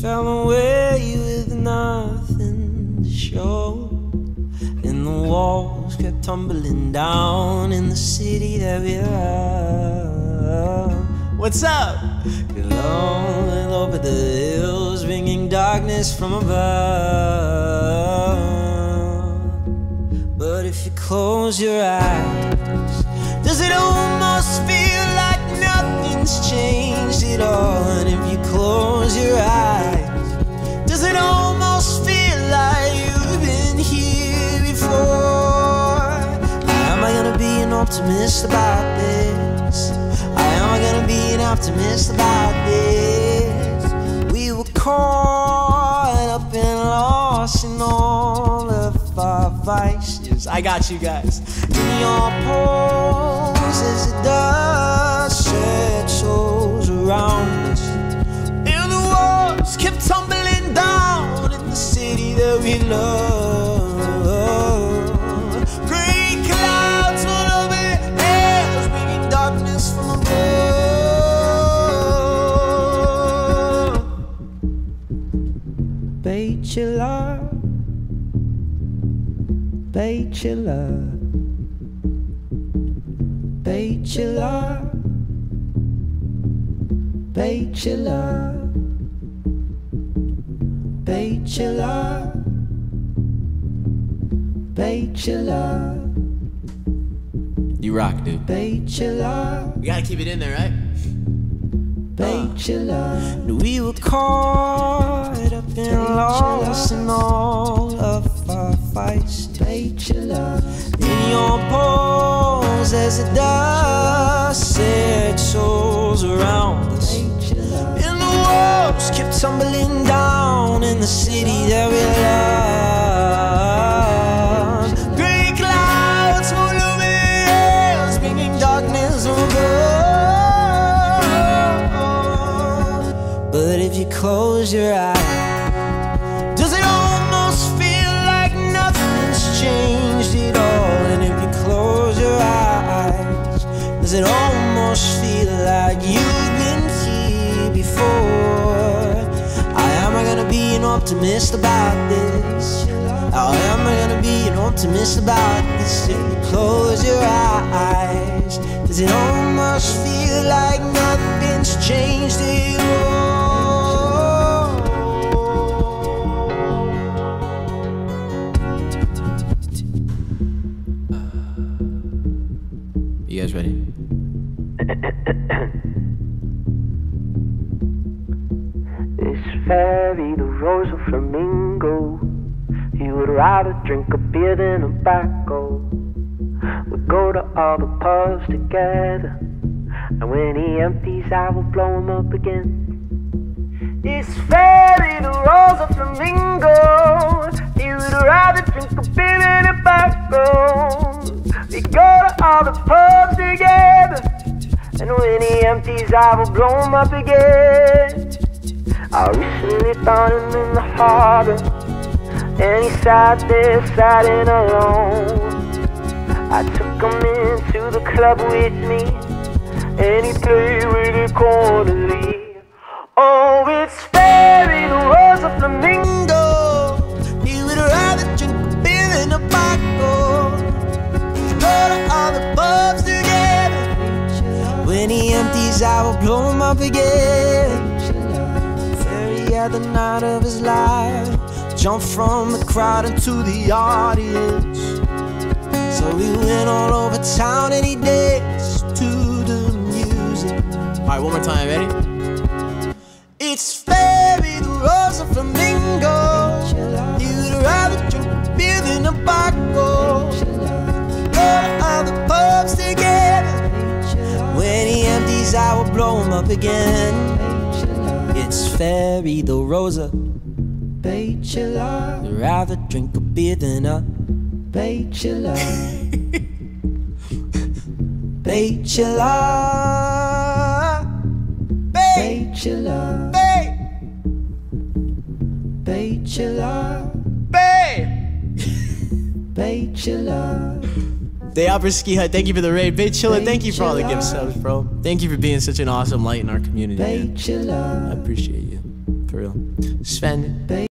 fell away with nothing to show. And the walls kept tumbling down in the city that we love. What's up? Glowing over the hills, bringing darkness from above. But if you close your eyes, does it almost feel like nothing's changed at all? And if you close your eyes, does it almost feel like you've been here before? Am I gonna be an optimist about this? Am I gonna be an optimist about this? We were caught up and lost in all of our vices. I got you guys. In your pores as the dust settles around us, and the walls kept tumbling down in the city that we love. Gray clouds roll over the hills, bringing darkness from above. Bay Chilla, Bay Chilla, Bay Chilla, Bay Chilla, Bay Chilla, Bay Chilla. You rock, dude. Bay Chilla. We gotta keep it in there, right? Bay Chilla. We were caught up and lost in all of our fights. Bay Chilla. In your pores as the dust settles around us, and the walls kept tumbling down in the city that we love. Gray clouds roll over the hills, bringing darkness above. But if you close your eyes, does it almost feel like nothing's changed at all? Does it almost feel like you've been here before? Am I gonna be an optimist about this? Am I gonna be an optimist about this? If you close your eyes, does it almost feel like nothing's changed at all? You guys ready? This ferry, the Roze Flamingo, he would rather drink a beer than a bacco. We'd go to all the pubs together, and when he empties, I will blow him up again. This ferry, the Roze Flamingo, he would rather drink a beer than a bacco. We go to all the pubs together, and when he empties, I will blow him up again. I recently found him in the harbor, and he sat there sad and alone. I took him into the club with me, and he played with it cordially. Oh, it's Ferry the Roze Flamingo, he would rather drink a beer than a bottle. All the pubs together, when he empties, I will blow him up again. Ferry had the night of his life, jumped from the crowd into the audience. So he went all over town and he danced to the music. Alright, one more time, ready? It's Ferry the Roze Flamingo, he would rather drink a beer than a bottle. I will blow him up again. It's Ferry the Roze, Bay Chilla. I'd rather drink a beer than a Bay Chilla. Bay Chilla, Bay Chilla, Bay, Bay Chilla, Bay, Bay Chilla. Day Opera Ski Hut, thank you for the raid. Bay Chilla, thank you for all the gift subs, bro. Thank you for being such an awesome light in our community. Bay Chilla, I appreciate you. For real. Sven.